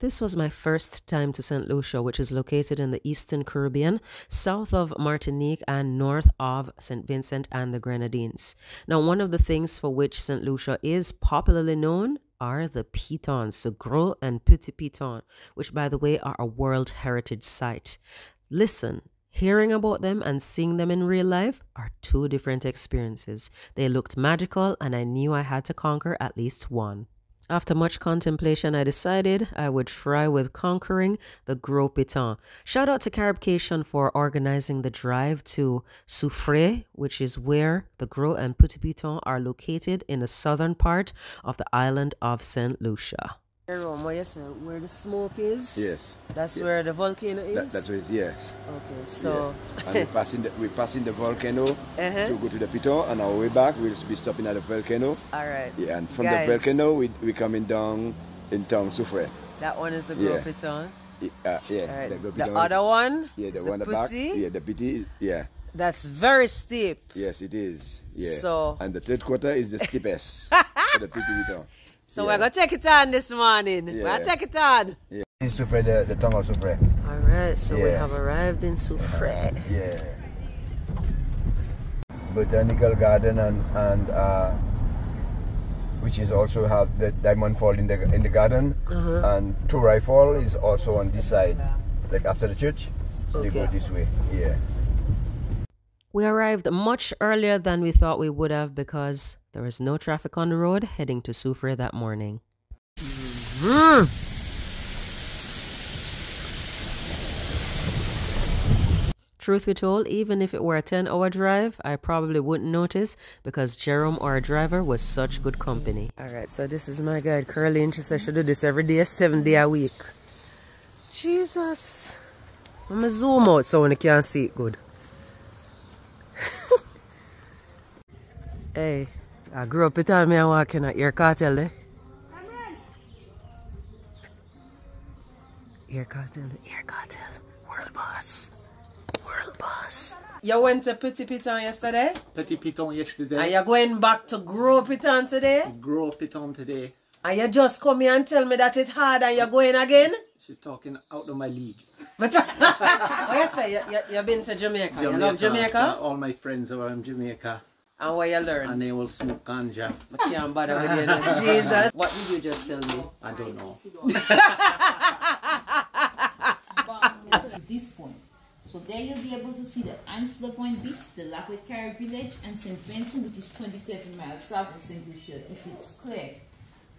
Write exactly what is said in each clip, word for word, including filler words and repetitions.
This was my first time to Saint Lucia, which is located in the Eastern Caribbean, south of Martinique and north of Saint Vincent and the Grenadines. Now, one of the things for which Saint Lucia is popularly known are the pitons, so Gros and Petit Piton, which, by the way, are a World Heritage Site. Listen, hearing about them and seeing them in real life are two different experiences. They looked magical, and I knew I had to conquer at least one. After much contemplation, I decided I would try with conquering the Gros Piton. Shout out to Caribcation for organizing the drive to Soufrière, which is where the Gros and Petit Piton are located in the southern part of the island of Saint Lucia. Jerome, where, where the smoke is? Yes. That's yeah. where the volcano is? That, that's where it's, yes. Okay, so... Yeah. And we're passing the, we're passing the volcano uh-huh. to go to the Piton, and our way back we'll be stopping at the volcano. All right. Yeah, and from Guys. the volcano we, we're coming down in town Soufrière. That one is the Gros yeah. Piton? Yeah, uh, yeah. Right. The, Gros Piton. The other one? Yeah, the one the back. Yeah, the Petit, yeah. That's very steep. Yes, it is. Yeah. So... And the third quarter is the steepest for the Petit Piton. So yeah. we're going to take it on this morning. Yeah. We're going to take it on. Yeah. In Soufrière, the, the town of Soufrière. All right, so yeah. we have arrived in Soufrière. Yeah. Botanical garden and, and uh, which is also have the Diamond Falls in the, in the garden. Uh-huh. And Toraille Falls is also on this side. Like after the church, okay. they go this way. Yeah. We arrived much earlier than we thought we would have because there was no traffic on the road heading to Soufrière that morning. Mm-hmm. Truth be told, even if it were a ten hour drive, I probably wouldn't notice because Jerome, our driver, was such good company. Alright, so this is my guide, Curly Inches. I should do this every day, seven day a week. Jesus. I'm going to zoom out so you can't see it good. Hey, I grew up with time I walk in an ear cartel, eh? Ear cartel, ear cartel, world boss, world boss. You went to Petit Piton yesterday? Petit Piton yesterday. And you're going back to Gros Piton today? Gros Piton today. And you just come here and tell me that it's hard and you're going again? She's talking out of my league. But what you say? You, you, you've been to Jamaica. Jamaica. You love Jamaica? All my friends are in Jamaica. And what you learn? And they will smoke ganja. But can't bother with you, no. Jesus. What did you just tell me? I don't know. At this point, so there you'll be able to see the Anse Lavoine Beach, the Lapuid Carrier Village, and Saint Vincent, which is twenty-seven miles south of Saint Lucia, if it's clear.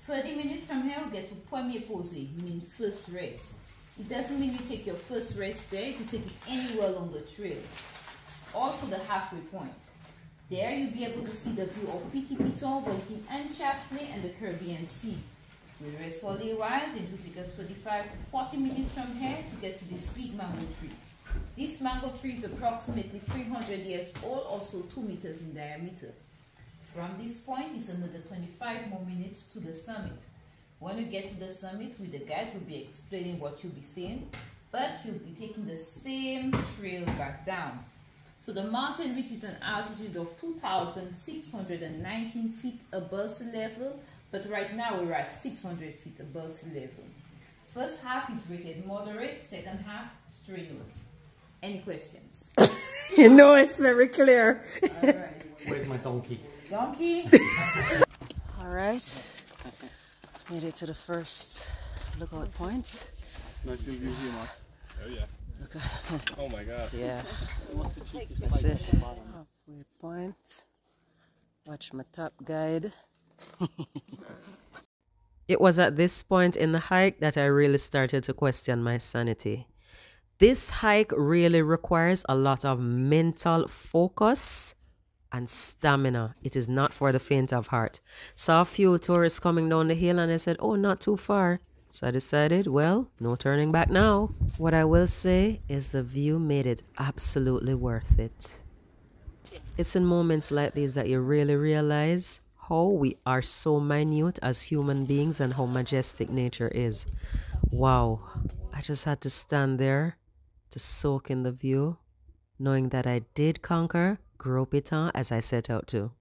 thirty minutes from here, we'll get to Premier Posey, you mean first rest. It doesn't mean you take your first rest there, you take it anywhere along the trail. Also the halfway point. There you'll be able to see the view of Petit Piton, Curly and Chastenay, and the Caribbean Sea. We'll rest for a little while, it will take us thirty-five to forty minutes from here to get to this big mango tree. This mango tree is approximately three hundred years old, also two meters in diameter. From this point is another twenty-five more minutes to the summit. When you get to the summit, with the guide will be explaining what you'll be seeing, but you'll be taking the same trail back down. So the mountain reaches an altitude of two thousand six hundred nineteen feet above sea level, but right now we're at six hundred feet above sea level. First half is rated moderate, second half strenuous. Any questions? You know it's very clear. All right. Where's my donkey? Donkey? All right, made it to the first lookout point. Nice to view here, Mark. Oh yeah. Okay. Oh my god. Yeah. That's it. Weird point. Watch my top guide. It was at this point in the hike that I really started to question my sanity. This hike really requires a lot of mental focus and stamina. It is not for the faint of heart. Saw a few tourists coming down the hill and I said, oh, not too far. So I decided, well, no turning back now. What I will say is the view made it absolutely worth it. It's in moments like these that you really realize how we are so minute as human beings and how majestic nature is. Wow, I just had to stand there to soak in the view, knowing that I did conquer Gros Piton as I set out to.